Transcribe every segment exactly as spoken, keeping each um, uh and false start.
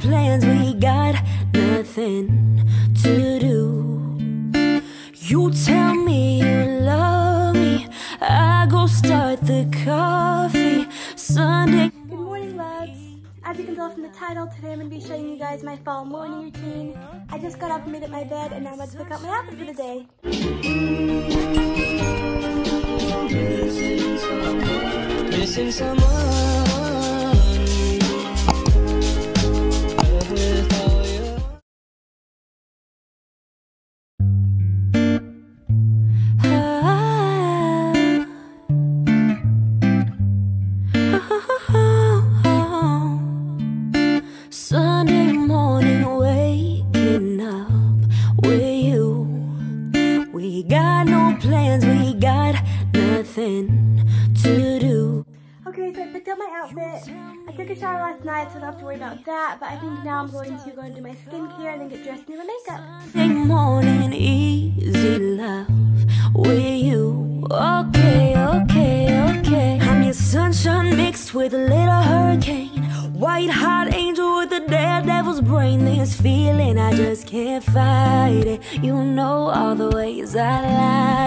plans, we got nothing to do. You tell me you love me, I go start the coffee Sunday. Good morning, loves. As you can tell from the title, today I'm going to be showing you guys my fall morning routine. I just got up and made up my bed, and now I'm about to pick out my outfit for the day. Missing someone. I took a shower last night, so I don't have to worry about that, but I think now I'm going to go and do my skincare and then get dressed and do my makeup. Good morning, easy love, with you. Okay, okay, okay. I'm your sunshine mixed with a little hurricane, white hot angel with a daredevil's brain. This feeling, I just can't fight it. You know all the ways I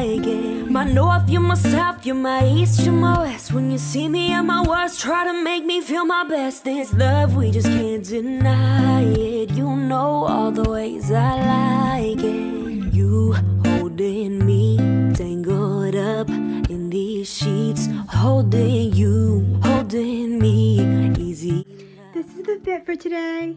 like it. My north, you're my south, you're my east, you're my west. When you see me at my worst, try to make me feel my best. This love, we just can't deny it. You know all the ways I like it. You holding me, tangled up in these sheets, holding you, holding me, easy. This is the fit for today.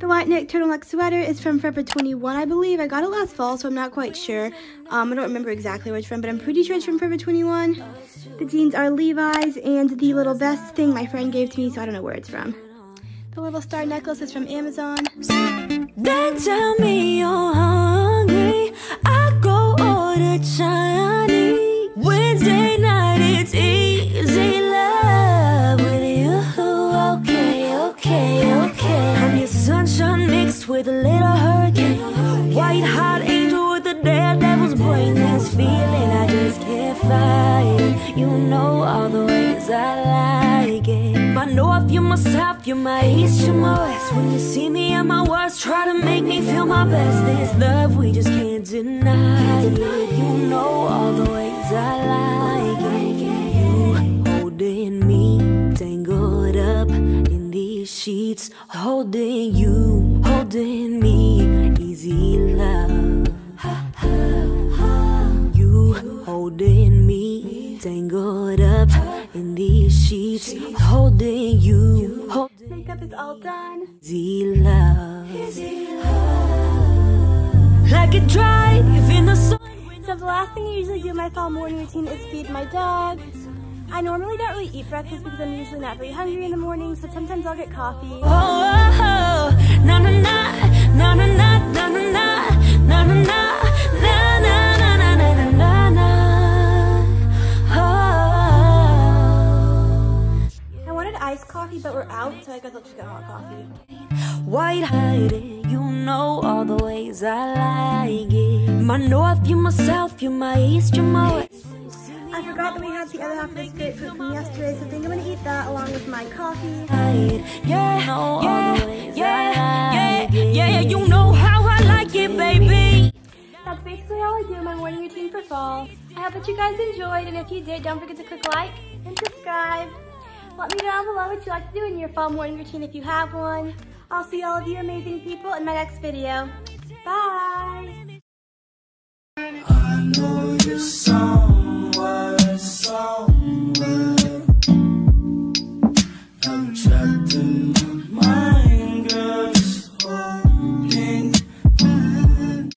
The white neck turtleneck sweater is from Forever twenty-one, I believe. I got it last fall, so I'm not quite sure. Um, I don't remember exactly where it's from, but I'm pretty sure it's from Forever twenty-one. The jeans are Levi's, and the little vest thing my friend gave to me, so I don't know where it's from. The little star necklace is from Amazon. Then tell me you're hungry. I go order Chinese. Wednesday night, it's easy love with you. Okay, okay, okay. I'm your sunshine mixed with a little hurricane, white hot angel with a daredevil's brain. This feeling, I just can't fight it. You know all the ways I like it. My north, you're my south, you're my east, you're my west. When you see me at my worst, try to make me feel my best. This love, we just can't deny it. You know all the ways I like it. You holding me, tangled up in these sheets, holding you, holding me, easy love. You holding me, tangled up in these sheets, holding you, hold. Makeup is all done. Easy love. Easy love. Like a drive in the sun. So the last thing I usually do in my fall morning routine is feed my dog. I normally don't really eat breakfast because I'm usually not very hungry in the morning, so sometimes I'll get coffee. Oh, oh, oh. Na na na, na na na, na na na, na na na. Coffee, but we're out, so I guess I'll just get hot coffee. White hiding, you know all the ways I like it. My north, you my south, you my east, you my west. I forgot that we had the other half of this grapefruit from yesterday, so I think I'm gonna eat that along with my coffee. Yeah, yeah, yeah, yeah, yeah, you know how I like it, baby. That's basically all I do in my morning routine for fall. I hope that you guys enjoyed, and if you did, don't forget to click like and subscribe. Let me know down below what you like to do in your fall morning routine if you have one. I'll see all of you amazing people in my next video. Bye! I know you somewhere.